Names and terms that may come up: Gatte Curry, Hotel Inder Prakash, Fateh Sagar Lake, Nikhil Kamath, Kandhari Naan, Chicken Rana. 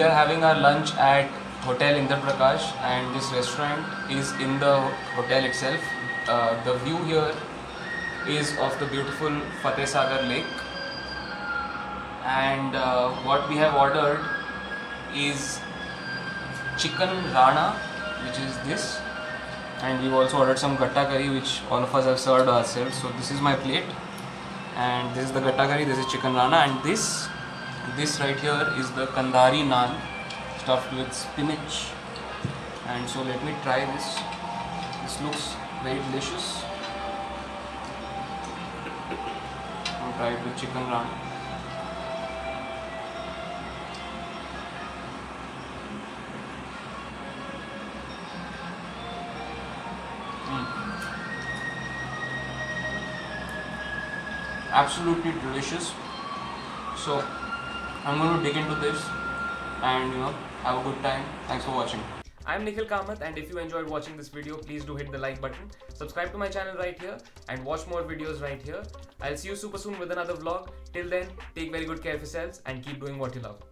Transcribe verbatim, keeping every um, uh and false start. we are having our lunch at Hotel Inder Prakash, and this restaurant is in the hotel itself. Uh, the view here is of the beautiful Fateh Sagar Lake, and uh, what we have ordered is Chicken Rana, which is this, and we've also ordered some gatte curry, which all of us have served ourselves. So this is my plate, and this is the gatte curry, this is Chicken Rana, and this This right here is the Kandhari Naan stuffed with spinach. And so let me try this. This looks very delicious. I'll try it with Chicken Rana. Mm. Absolutely delicious. So I'm going to dig into this and you know, have a good time. Thanks for watching. I'm Nikhil Kamath, and if you enjoyed watching this video, please do hit the like button, subscribe to my channel right here, and watch more videos right here. I'll see you super soon with another vlog. Till then, take very good care of yourselves and keep doing what you love.